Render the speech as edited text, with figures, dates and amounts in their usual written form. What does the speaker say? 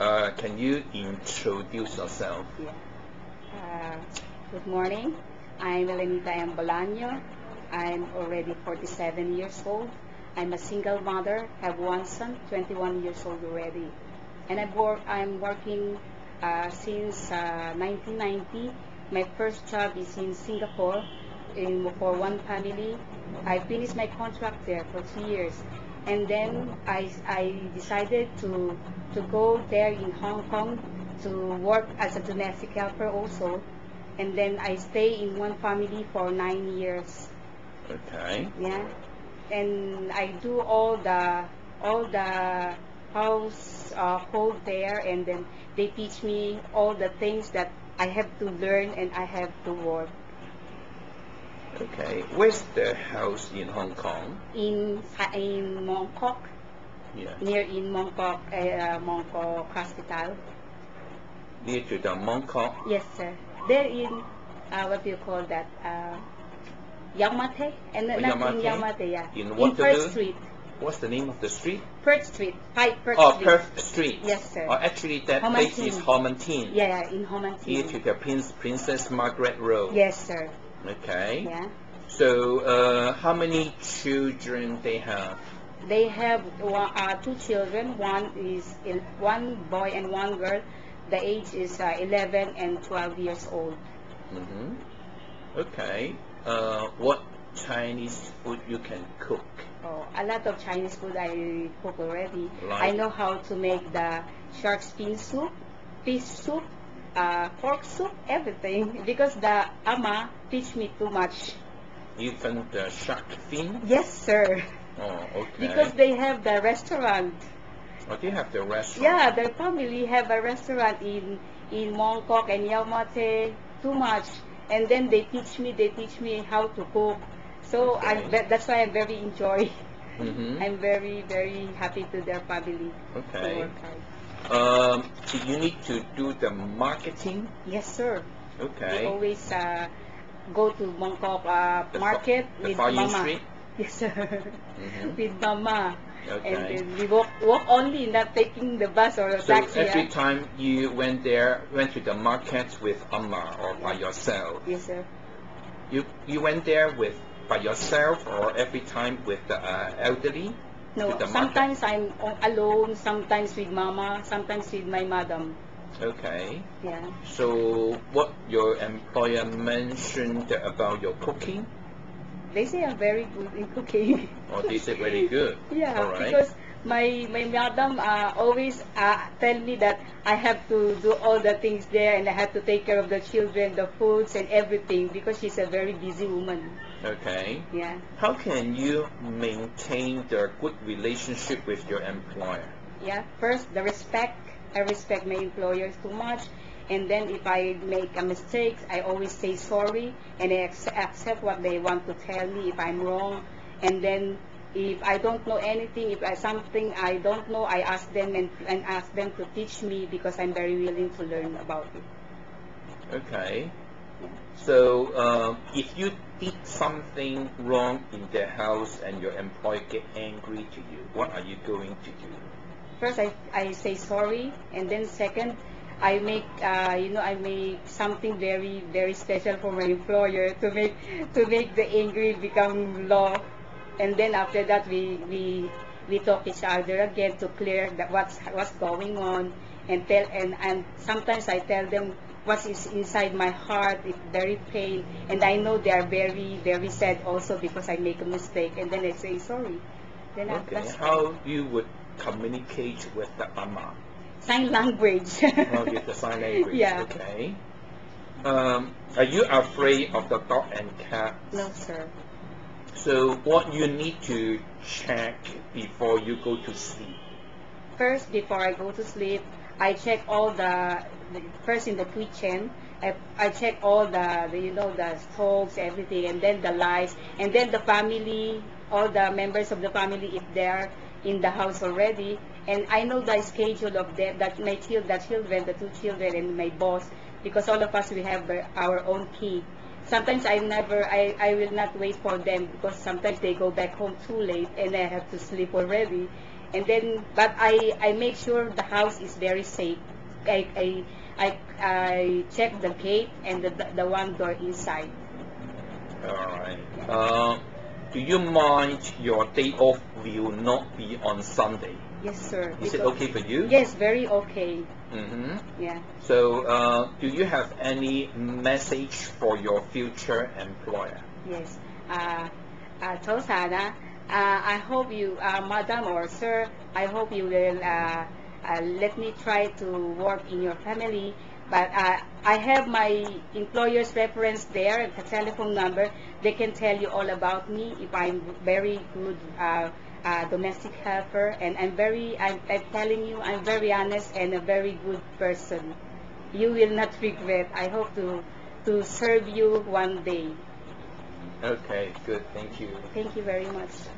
Can you introduce yourself? Yeah. Good morning. I'm Elenita Bolaño. I'm already 47 years old. I'm a single mother, have one son, 21 years old already. And I'm working since 1990. My first job is in Singapore for one family. I finished my contract there for 2 years. And then I decided to go there in Hong Kong to work as a domestic helper also. And then I stay in one family for 9 years. Okay. Yeah. And I do all the household there, and then they teach me all the things that I have to learn and I have to work. Okay. Where's the house in Hong Kong? In Mong Kok. Yeah. Near in Mong Kok, Mongkok Hospital. Near to the Mong Kok? Yes, sir. There in what do you call that? Yau Ma Tei, and oh, not in Yau Ma Tei, yeah. In Perth Street. What's the name of the street? Perth Street. Perth Street. Perth Street. Yes, sir. Oh, actually, that place is Homantin. Yeah, in Homantin. Near to the Princess Margaret Road. Yes, sir. Okay. Yeah. So, how many children they have? They have two children. One boy and one girl. The age is 11 and 12 years old. Mm-hmm. Okay. What Chinese food you can cook? Oh, a lot of Chinese food I cook already. Like? I know how to make the shark fin soup, fish soup, pork soup, everything, because the ama teach me too much. Even the shark fin? Yes, sir. Oh, okay. Because they have the restaurant. Oh, they have the restaurant? Yeah, their family have a restaurant in Mong Kok and Yau Ma Tei, too much. And then they teach me how to cook. So okay. That's why I'm very enjoy. Mm-hmm. I'm very, very happy to their family. Okay. So you need to do the marketing? Yes, sir. Okay. We always go to Mongkok market with Mama. Street? Yes, sir. Mm-hmm. With Mama. Okay. And then we walk only, not taking the bus or a taxi. So every time you went to the market with Amma or by yourself? Yes, sir. You went there by yourself, or every time with the elderly? No, sometimes I'm alone, sometimes with Mama, sometimes with my madam. Okay. Yeah. So what your employer mentioned about your cooking? They say I'm very good in cooking. Oh, they say very good. Yeah, all right. Because my madam always tell me that I have to do all the things there, and I have to take care of the children, the foods, and everything, because she's a very busy woman. Okay. Yeah. How can you maintain the good relationship with your employer? Yeah, first, the respect. I respect my employers too much. And then if I make a mistake, I always say sorry, and I accept what they want to tell me if I'm wrong. And then if I don't know anything, if something I don't know, I ask them and ask them to teach me, because I'm very willing to learn about it. Okay. So if you did something wrong in the house and your employer get angry to you, what are you going to do? First, I say sorry, and then second, I make something very, very special for my employer to make the angry become law, and then after that we talk each other again to clear that what's going on, and sometimes I tell them what is inside my heart. It's very pain, and I know they are very, very sad also because I make a mistake, and then I say sorry. Then okay. How you would communicate with the ama? Sign language. Oh, with the sign language. Yeah. Okay. Are you afraid of the dog and cat? No, sir. So what you need to check before you go to sleep? First, before I go to sleep, I check all first in the kitchen. I check all the stoves, everything, and then the lights, and then the family, all the members of the family, if they're in the house already. And I know the schedule of the two children and my boss, because all of us, we have our own key. Sometimes I will not wait for them, because sometimes they go back home too late and I have to sleep already. And then, but I make sure the house is very safe. I check the gate and the one door inside. Alright. Do you mind your day off will not be on Sunday? Yes, sir. Is it okay for you? Yes, very okay. Mm-hmm. Yeah. So, do you have any message for your future employer? Yes. I hope you, madam or sir, I hope you will let me try to work in your family. But I have my employer's reference there and the telephone number. They can tell you all about me if I'm very good domestic helper, and I'm telling you, I'm very honest and a very good person. You will not regret. I hope to serve you one day. Okay, good. Thank you. Thank you very much.